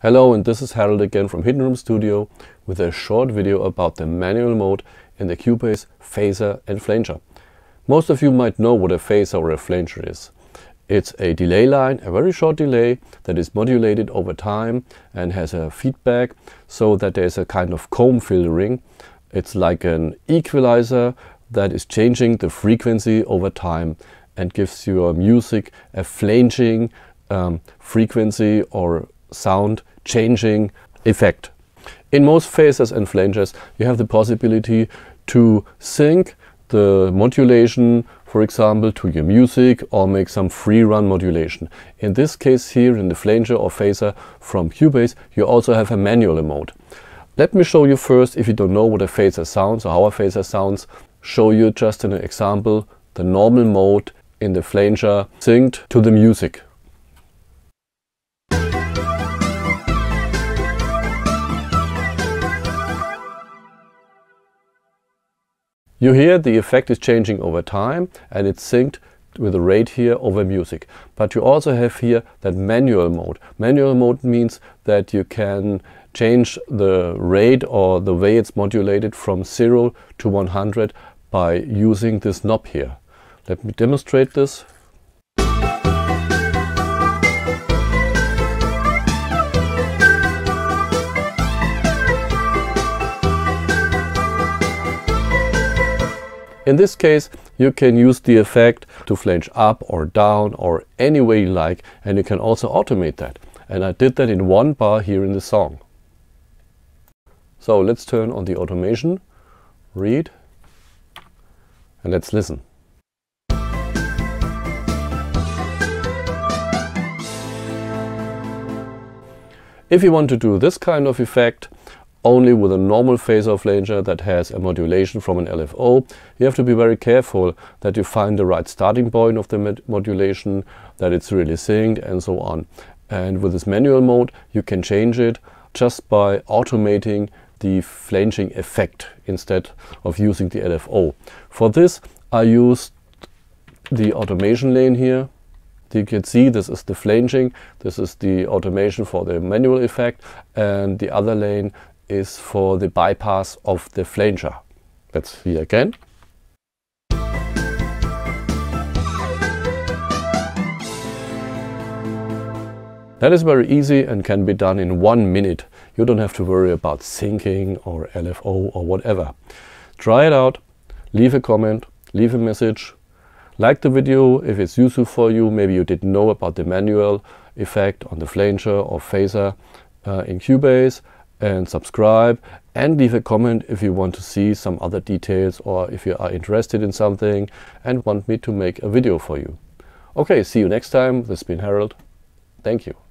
Hello, and this is Harold again from Hidden Room Studio with a short video about the manual mode in the Cubase phaser and flanger. Most of you might know what a phaser or a flanger is. It's a delay line, a very short delay that is modulated over time and has a feedback so that there's a kind of comb filtering. It's like an equalizer that is changing the frequency over time and gives your music a flanging frequency or sound changing effect. In most phasers and flangers you have the possibility to sync the modulation, for example, to your music or make some free run modulation. In this case here in the flanger or phaser from Cubase you also have a manual mode. Let me show you first, if you don't know what a phaser sounds or how a phaser sounds, show you just an example the normal mode in the flanger synced to the music. You hear the effect is changing over time and it's synced with the rate here over music. But you also have here that manual mode. Manual mode means that you can change the rate or the way it's modulated from 0 to 100 by using this knob here. Let me demonstrate this. In this case, you can use the effect to flange up or down or any way you like, and you can also automate that. And I did that in one bar here in the song. So let's turn on the automation, read, and let's listen. If you want to do this kind of effect, only with a normal phaser or flanger that has a modulation from an LFO, you have to be very careful that you find the right starting point of the modulation, that it's really synced and so on. And with this manual mode you can change it just by automating the flanging effect instead of using the LFO. For this I used the automation lane here. You can see this is the flanging, this is the automation for the manual effect, and the other lane is for the bypass of the flanger. Let's see again. That is very easy and can be done in 1 minute. You don't have to worry about syncing or LFO or whatever. Try it out, leave a comment, leave a message. Like the video if it's useful for you. Maybe you didn't know about the manual effect on the flanger or phaser in Cubase. And subscribe and leave a comment if you want to see some other details or if you are interested in something and want me to make a video for you. Okay, see you next time. This has been Harold. Thank you.